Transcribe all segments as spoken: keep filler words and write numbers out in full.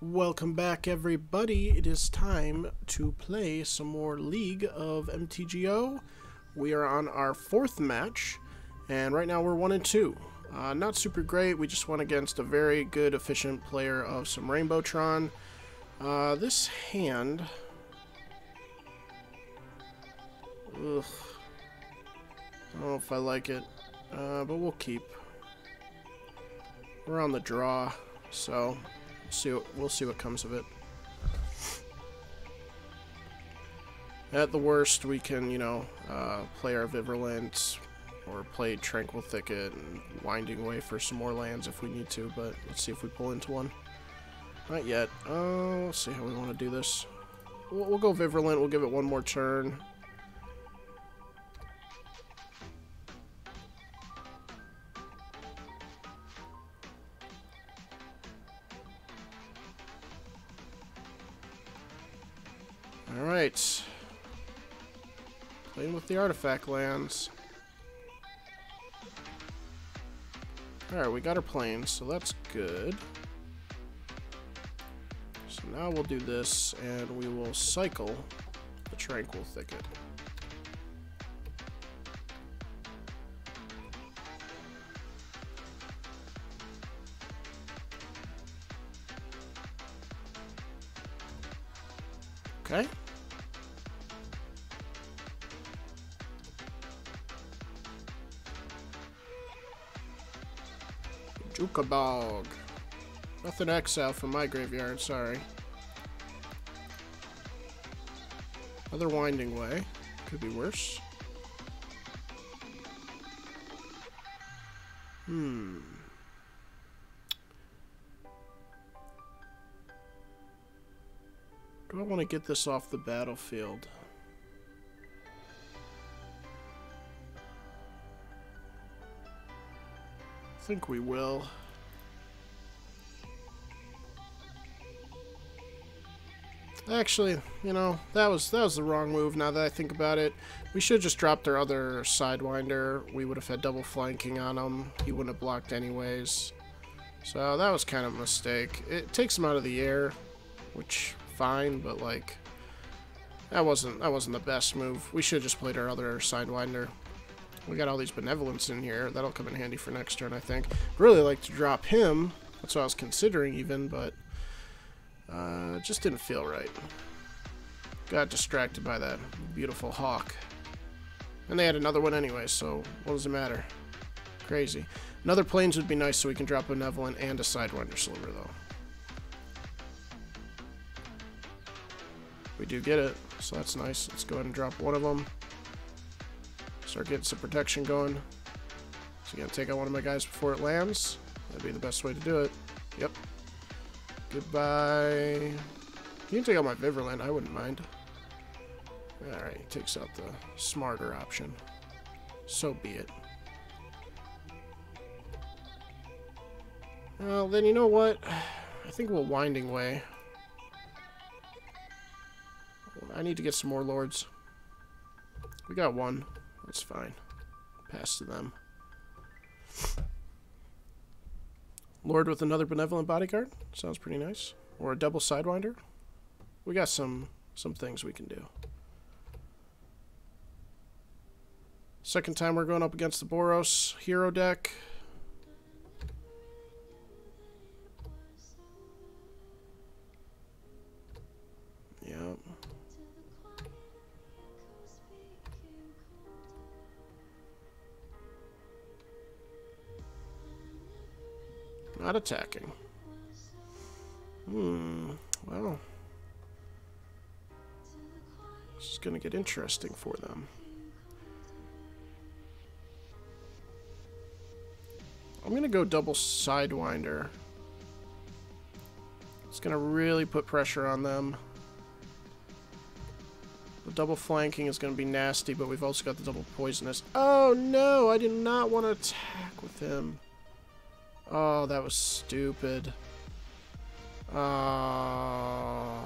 Welcome back, everybody. It is time to play some more League of M T G O. We are on our fourth match, and right now we're one and two. Uh, not super great. We just went against a very good, efficient player of some Rainbowtron. Uh, this hand... Ugh. I don't know if I like it, uh, but we'll keep. We're on the draw, so... See what, we'll see what comes of it. At the worst, we can, you know, uh, play our Viverland or play Tranquil Thicket and Winding Way for some more lands if we need to, but let's see if we pull into one. Not yet. Uh, let's see how we want to do this. We'll, we'll go Viverland. We'll give it one more turn. Alright, playing with the artifact lands. Alright, we got our planes, so that's good. So now we'll do this, and we will cycle the Tranquil Thicket. Okay. Ookabog. Nothing exile from my graveyard, sorry. Another Winding Way. Could be worse. Hmm. Do I want to get this off the battlefield? I think we will. Actually, you know, that was that was the wrong move now that I think about it. We should have just dropped our other Sidewinder. We would have had double flanking on him. He wouldn't have blocked anyways. So that was kind of a mistake. It takes him out of the air, which fine, but like that wasn't that wasn't the best move. We should have just played our other Sidewinder. We got all these benevolents in here. That'll come in handy for next turn, I think. Really like to drop him. That's what I was considering even, but uh, just didn't feel right. Got distracted by that beautiful hawk. And they had another one anyway, so what does it matter? Crazy. Another planes would be nice so we can drop a benevolent and a Sidewinder sliver, though. We do get it, so that's nice. Let's go ahead and drop one of them. Start getting some protection going. So you gotta take out one of my guys before it lands. That'd be the best way to do it. Yep. Goodbye. You can take out my Viverland, I wouldn't mind. Alright, he takes out the smarter option. So be it. Well, then you know what? I think we'll Winding Way. I need to get some more lords. We got one. That's fine. Pass to them. Lord with another benevolent bodyguard. Sounds pretty nice. Or a double Sidewinder. We got some some things we can do. Second time we're going up against the Boros hero deck. Yep. Not attacking. Hmm. Well. This is going to get interesting for them. I'm going to go double Sidewinder. It's going to really put pressure on them. The double flanking is going to be nasty, but we've also got the double poisonous. Oh, no! I did not want to attack with him. Oh, that was stupid. Oh.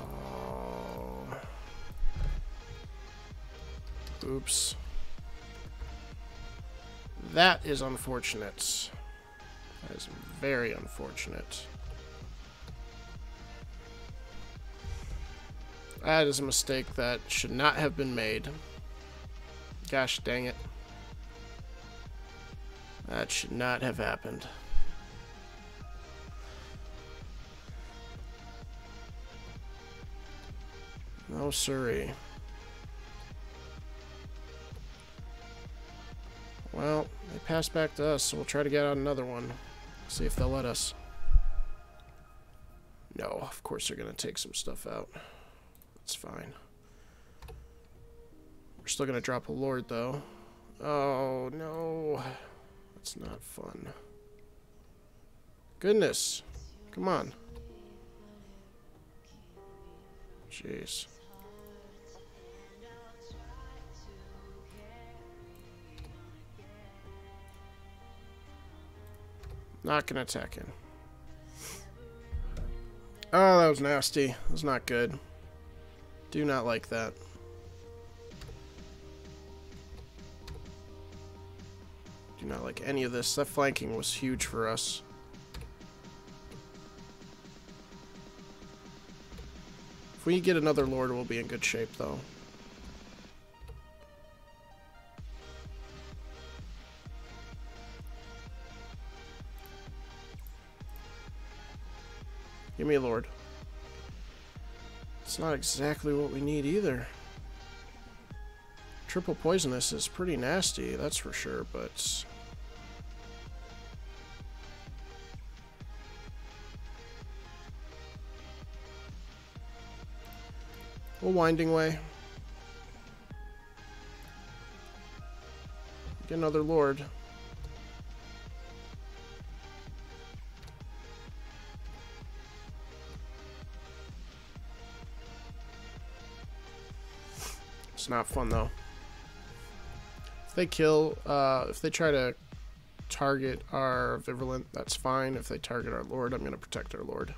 Oops. That is unfortunate. That is very unfortunate. That is a mistake that should not have been made. Gosh dang it. That should not have happened. No siree. Well, they passed back to us, so we'll try to get out another one. See if they'll let us. No, of course they're going to take some stuff out. That's fine. We're still going to drop a lord, though. Oh, no. That's not fun. Goodness. Come on. Jeez. Not gonna attack him. Oh, that was nasty. That was not good. Do not like that. Do not like any of this. That flanking was huge for us. If we get another lord, we'll be in good shape, though. Give me a lord. It's not exactly what we need either. Triple poisonous is pretty nasty, that's for sure, but... a Winding Way. Get another lord. It's not fun, though. If they kill, uh, if they try to target our Viverland, that's fine. If they target our lord, I'm going to protect our lord.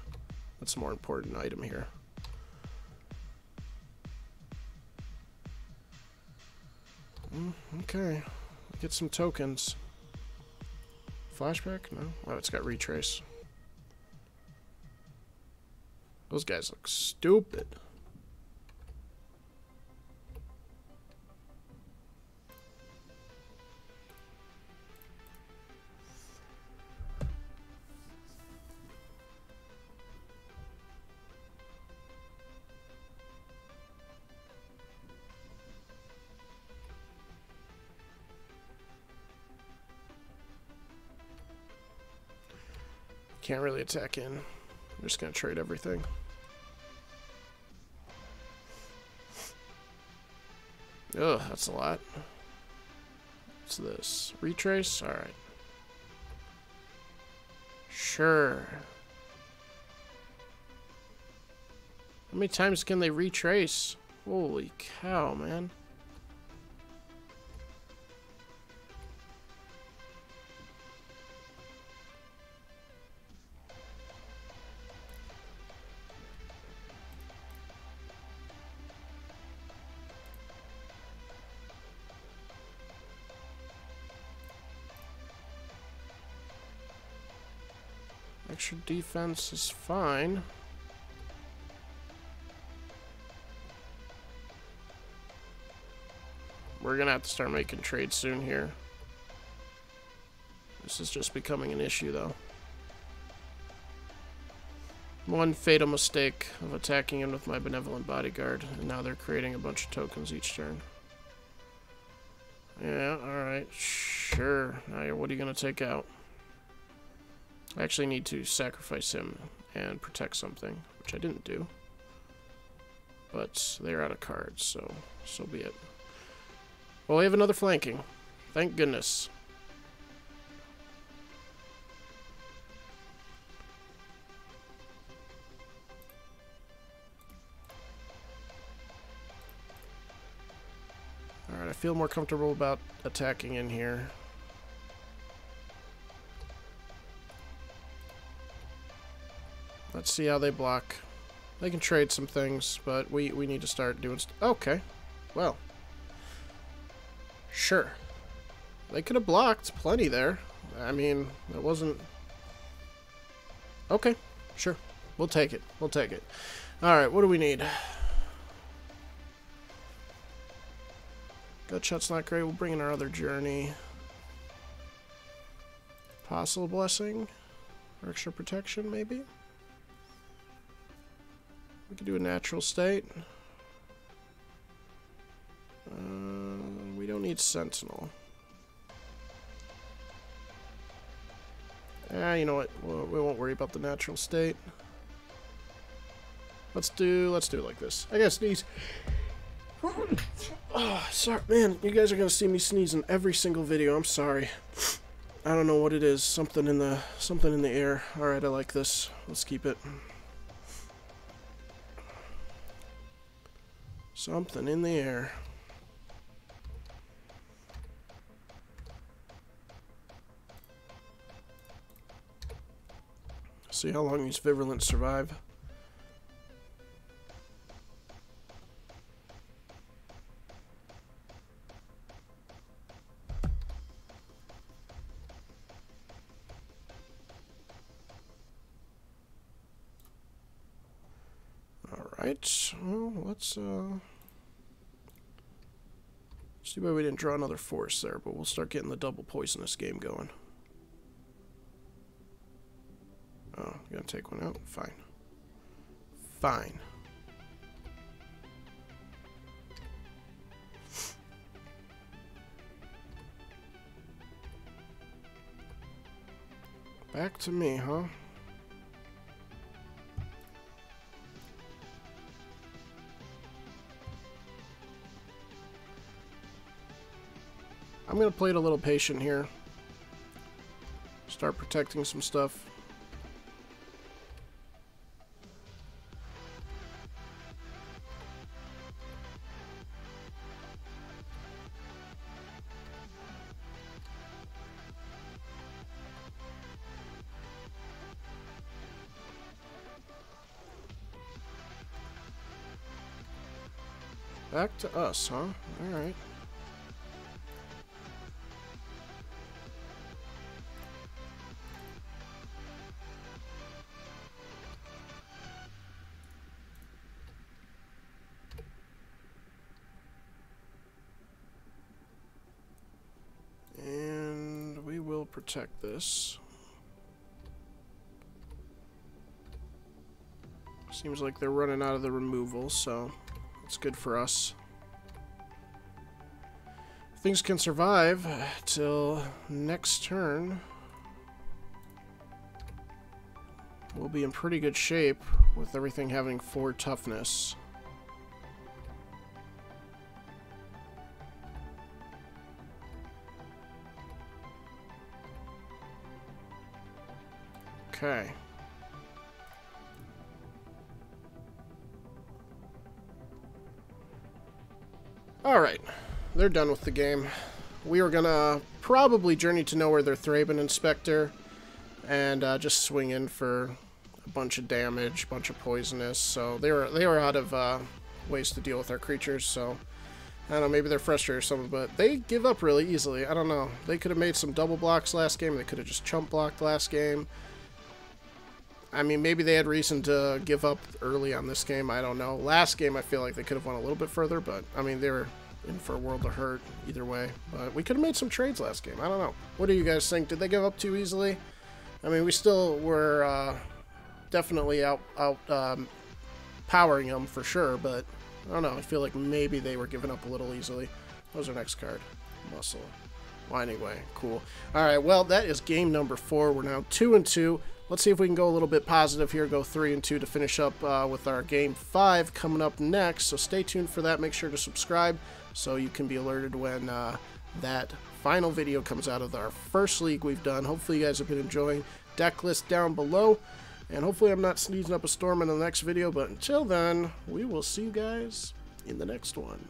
That's a more important item here. Mm, okay. Get some tokens. Flashback? No. Oh, it's got retrace. Those guys look stupid. Can't really attack in. I'm just gonna trade everything. Ugh, that's a lot. What's this? Retrace? Alright. Sure. How many times can they retrace? Holy cow, man. Extra defense is fine. We're gonna have to start making trades soon here. This is just becoming an issue, though. One fatal mistake of attacking him with my benevolent bodyguard, and now they're creating a bunch of tokens each turn. Yeah, alright, sure. Now, what are you gonna take out? I actually need to sacrifice him and protect something, which I didn't do. But they're out of cards, so so be it. Well, we have another flanking. Thank goodness. Alright, I feel more comfortable about attacking in here. Let's see how they block. They can trade some things, but we, we need to start doing st- Okay. Well. Sure. They could have blocked plenty there. I mean, it wasn't... Okay. Sure. We'll take it. We'll take it. Alright, what do we need? Gutshot's not great. We'll bring in our other journey. Apostle blessing. Or extra protection, maybe? We could do a natural state. Uh, we don't need Sentinel. Ah, you know what? We'll, we won't worry about the natural state. Let's do, let's do it like this. I gotta sneeze. Oh, sorry, man. You guys are gonna see me sneeze in every single video. I'm sorry. I don't know what it is. Something in the, something in the air. All right, I like this. Let's keep it. Something in the air. See how long these Viverlands survive. All right. Well, let's uh. See why we didn't draw another forest there, but we'll start getting the double poisonous game going. Oh, you're gonna take one out? Fine. Fine. Back to me, huh? I'm gonna play it a little patient here. Start protecting some stuff. Back to us, huh? Alright. And we will protect this. Seems like they're running out of the removal, so... it's good for us. Things can survive till next turn. We'll be in pretty good shape with everything having four toughness. Okay. Alright, they're done with the game. We are gonna probably journey to nowhere their Thraben inspector and uh, just swing in for a bunch of damage, bunch of poisonous. So they were they were out of uh, ways to deal with our creatures, so I don't know, maybe they're frustrated or something, but they give up really easily. I don't know. They could have made some double blocks last game, they could have just chump blocked last game. I mean, maybe they had reason to give up early on this game. I don't know. Last game, I feel like they could have won a little bit further, but, I mean, they were in for a world to hurt either way. But we could have made some trades last game. I don't know. What do you guys think? Did they give up too easily? I mean, we still were uh, definitely out, out um, powering them for sure, but I don't know. I feel like maybe they were giving up a little easily. What was our next card? Muscle. Well, anyway, cool. All right, well, that is game number four. We're now two and two. Let's see if we can go a little bit positive here, go three and two to finish up uh, with our Game five coming up next. So stay tuned for that. Make sure to subscribe so you can be alerted when uh, that final video comes out of our first league we've done. Hopefully you guys have been enjoying. Deck list down below. And hopefully I'm not sneezing up a storm in the next video. But until then, we will see you guys in the next one.